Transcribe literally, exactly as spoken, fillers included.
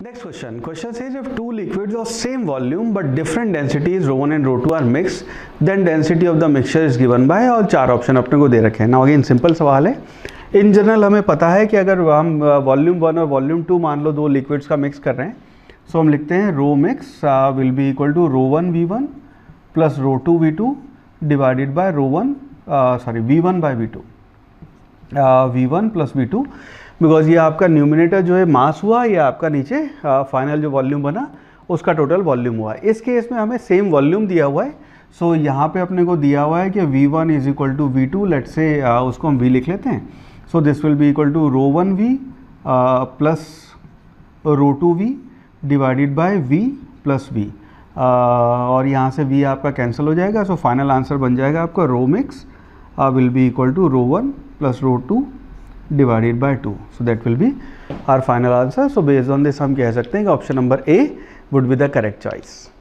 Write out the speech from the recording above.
Next question. Question says if two liquids of same volume but different densities ρ one and ρ two are mixed, then density of the mixture is given by, और चार option अपने को दे रखे हैं. Now again simple सवाल है. In general हमें पता है कि अगर हम वॉल्यूम वन और वॉल्यूम टू मान लो दो लिक्विड्स का मिक्स कर रहे हैं, सो so हम लिखते हैं rho mix will be equal to rho one V one plus rho two V two divided by rho one sorry V one by V two V one plus V two because ये आपका numerator जो है मास हुआ, ये आपका नीचे final uh, जो volume बना उसका टोटल वॉल्यूम हुआ. इस केस में हमें सेम वॉल्यूम दिया हुआ है, सो so, यहाँ पे अपने को दिया हुआ है कि V one is equal to V two, let say उसको हम वी लिख लेते हैं. So this will be equal to rho one V plus rho two V divided by V plus V, और यहाँ से वी आपका कैंसिल हो जाएगा. सो फाइनल आंसर बन जाएगा आपका rho mix will be equal to rho one plus rho two divided by two. So that will be our final answer. So based on this हम कह सकते हैं कि option number A would be the correct choice.